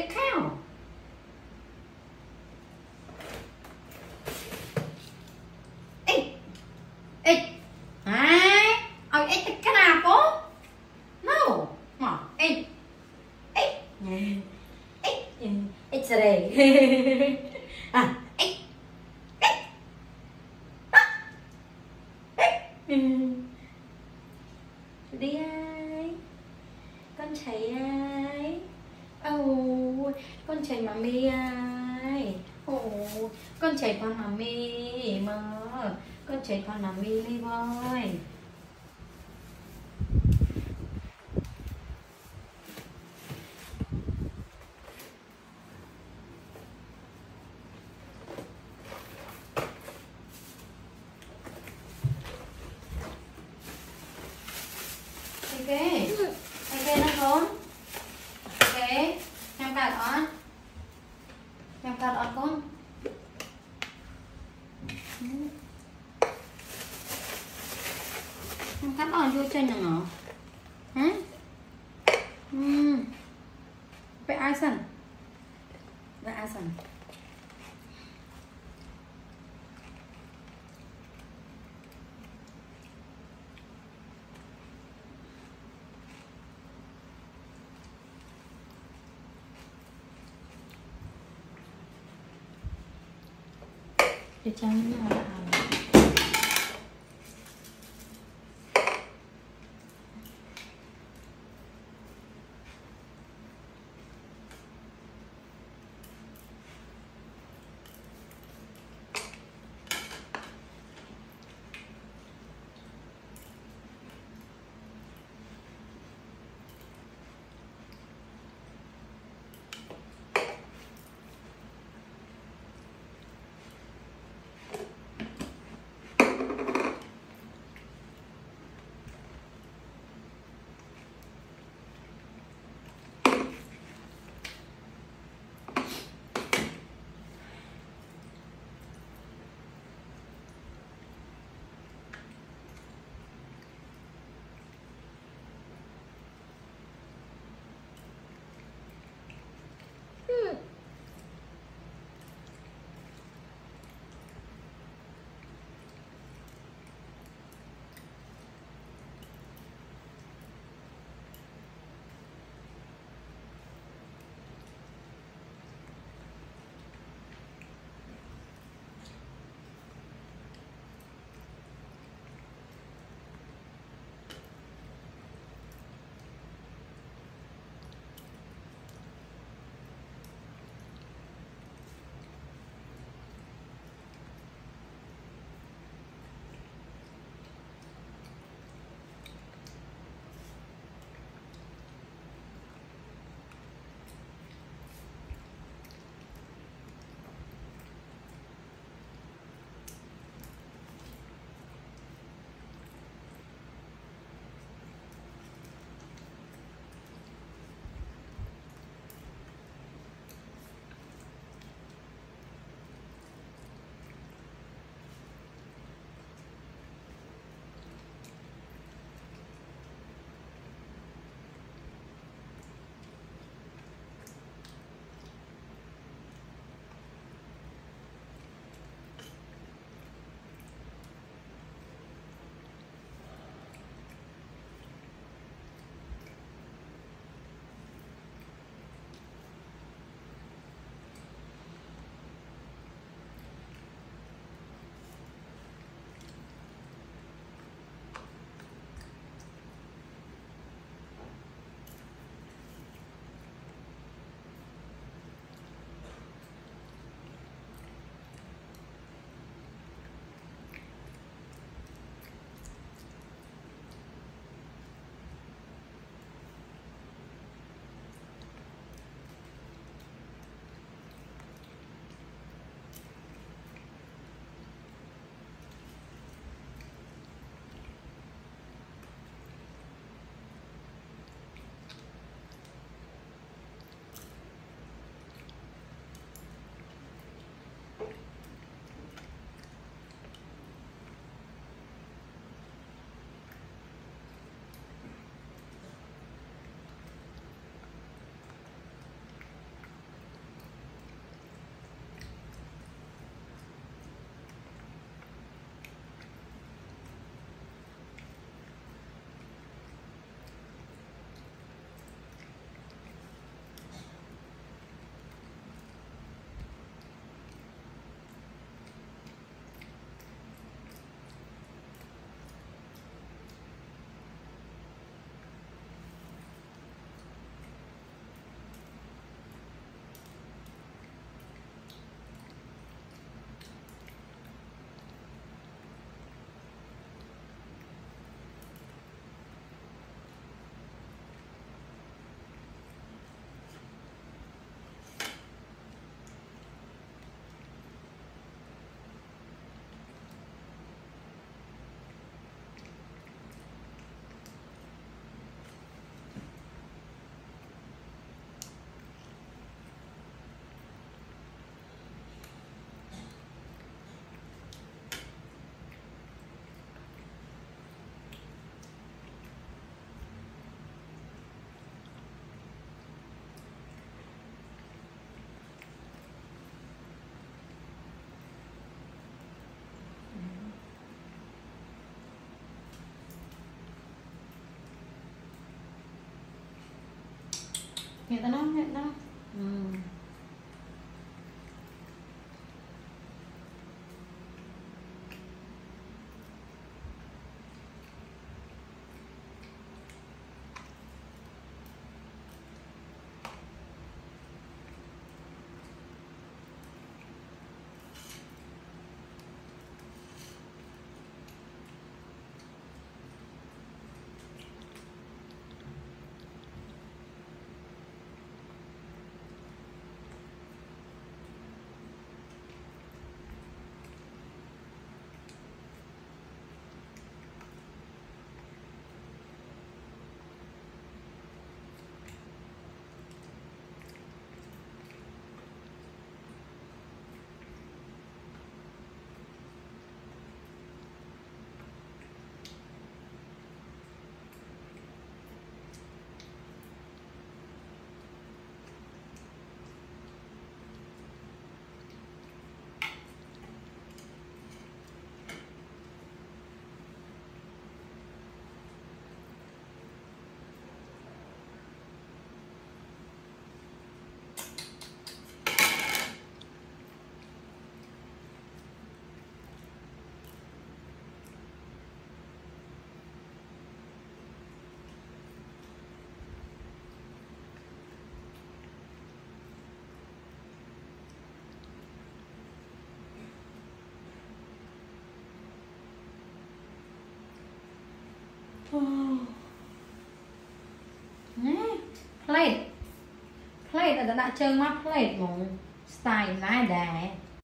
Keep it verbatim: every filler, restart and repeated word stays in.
the account. Eight. Eight. Right. I ate the canapé. No. No. Eight. Eight. Eight. It's a day. Ah. Eight. Eight. Ah. Eight. Đi ai? Con thấy ai? Oh, con chạy mà mê ai? Oh, con chạy con mà mê mà, con chạy con mà mê mê voi. Cắt on vô trên nào ngỏ hả? Ừm, bé ai sẵn, bé ai sẵn, để cho những người làm. hiện ta nó hiện ta nó ừ. Plate plate តែដាក់ជើងមក plate ហ្មង style ណាដែរ